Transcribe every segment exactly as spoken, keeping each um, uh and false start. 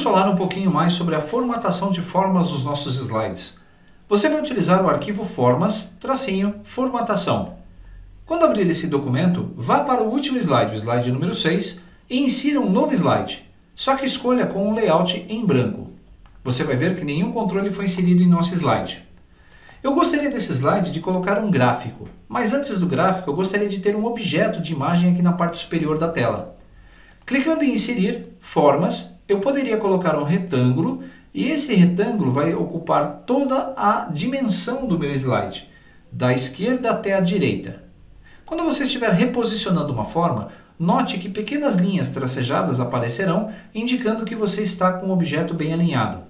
Vamos falar um pouquinho mais sobre a formatação de formas dos nossos slides. Você vai utilizar o arquivo formas, tracinho, formatação. Quando abrir esse documento, vá para o último slide, o slide número seis, e insira um novo slide, só que escolha com um layout em branco. Você vai ver que nenhum controle foi inserido em nosso slide. Eu gostaria desse slide de colocar um gráfico, mas antes do gráfico eu gostaria de ter um objeto de imagem aqui na parte superior da tela. Clicando em inserir formas, eu poderia colocar um retângulo e esse retângulo vai ocupar toda a dimensão do meu slide, da esquerda até a direita. Quando você estiver reposicionando uma forma, note que pequenas linhas tracejadas aparecerão, indicando que você está com o objeto bem alinhado.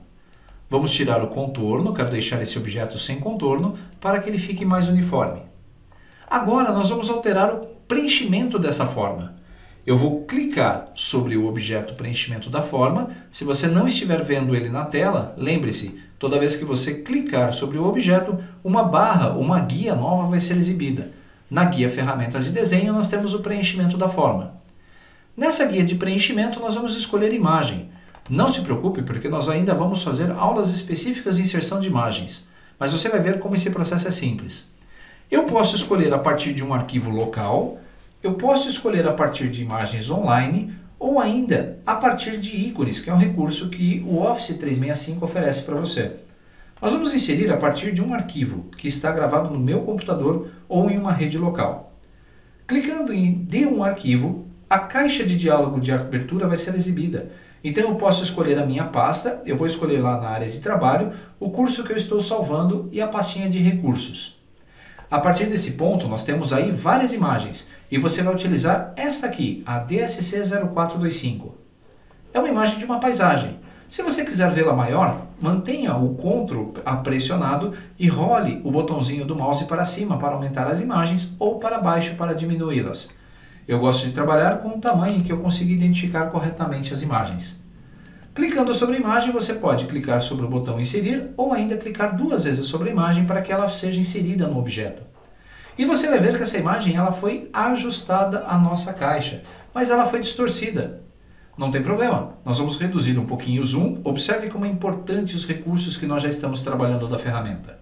Vamos tirar o contorno, quero deixar esse objeto sem contorno, para que ele fique mais uniforme. Agora nós vamos alterar o preenchimento dessa forma. Eu vou clicar sobre o objeto preenchimento da forma. Se você não estiver vendo ele na tela, lembre-se, toda vez que você clicar sobre o objeto, uma barra, uma guia nova vai ser exibida. Na guia ferramentas de desenho nós temos o preenchimento da forma. Nessa guia de preenchimento nós vamos escolher imagem. Não se preocupe, porque nós ainda vamos fazer aulas específicas de inserção de imagens, mas você vai ver como esse processo é simples. Eu posso escolher a partir de um arquivo local, eu posso escolher a partir de imagens online ou ainda a partir de ícones, que é um recurso que o Office trezentos e sessenta e cinco oferece para você. Nós vamos inserir a partir de um arquivo que está gravado no meu computador ou em uma rede local. Clicando em de um arquivo, a caixa de diálogo de abertura vai ser exibida. Então eu posso escolher a minha pasta, eu vou escolher lá na área de trabalho, o curso que eu estou salvando e a pastinha de recursos. A partir desse ponto nós temos aí várias imagens e você vai utilizar esta aqui, a D S C zero quatro dois cinco. É uma imagem de uma paisagem. Se você quiser vê-la maior, mantenha o Ctrl pressionado e role o botãozinho do mouse para cima para aumentar as imagens ou para baixo para diminuí-las. Eu gosto de trabalhar com o tamanho que eu consigo identificar corretamente as imagens. Clicando sobre a imagem, você pode clicar sobre o botão inserir ou ainda clicar duas vezes sobre a imagem para que ela seja inserida no objeto. E você vai ver que essa imagem ela foi ajustada à nossa caixa, mas ela foi distorcida. Não tem problema, nós vamos reduzir um pouquinho o zoom. Observe como é importante os recursos que nós já estamos trabalhando da ferramenta.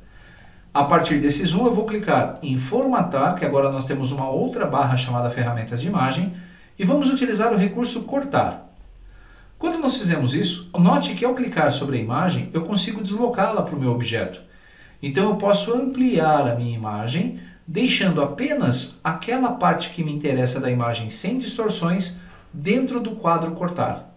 A partir desse zoom eu vou clicar em formatar, que agora nós temos uma outra barra chamada ferramentas de imagem, e vamos utilizar o recurso cortar. Quando nós fizemos isso, note que ao clicar sobre a imagem eu consigo deslocá-la para o meu objeto. Então eu posso ampliar a minha imagem, deixando apenas aquela parte que me interessa da imagem sem distorções dentro do quadro cortar.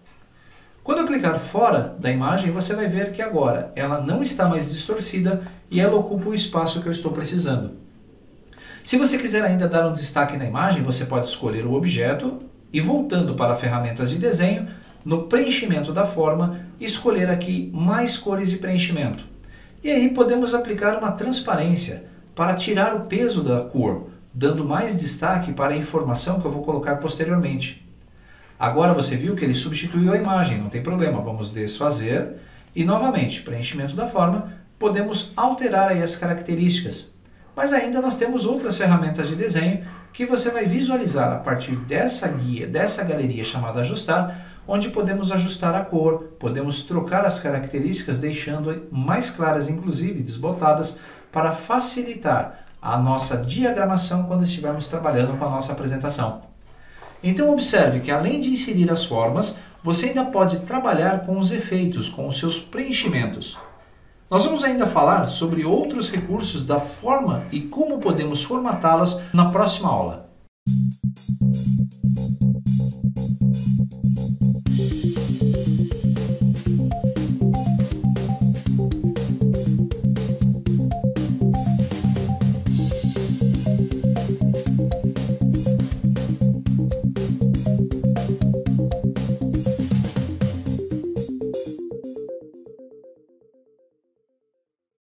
Quando eu clicar fora da imagem, você vai ver que agora ela não está mais distorcida e ela ocupa o espaço que eu estou precisando. Se você quiser ainda dar um destaque na imagem, você pode escolher o objeto e, voltando para ferramentas de desenho, no preenchimento da forma, escolher aqui mais cores de preenchimento. E aí podemos aplicar uma transparência para tirar o peso da cor, dando mais destaque para a informação que eu vou colocar posteriormente. Agora você viu que ele substituiu a imagem, não tem problema, vamos desfazer e novamente, preenchimento da forma, podemos alterar aí as características. Mas ainda nós temos outras ferramentas de desenho que você vai visualizar a partir dessa guia, dessa galeria chamada ajustar, onde podemos ajustar a cor, podemos trocar as características, deixando mais claras, inclusive desbotadas, para facilitar a nossa diagramação quando estivermos trabalhando com a nossa apresentação. Então observe que além de inserir as formas, você ainda pode trabalhar com os efeitos, com os seus preenchimentos. Nós vamos ainda falar sobre outros recursos da forma e como podemos formatá-las na próxima aula.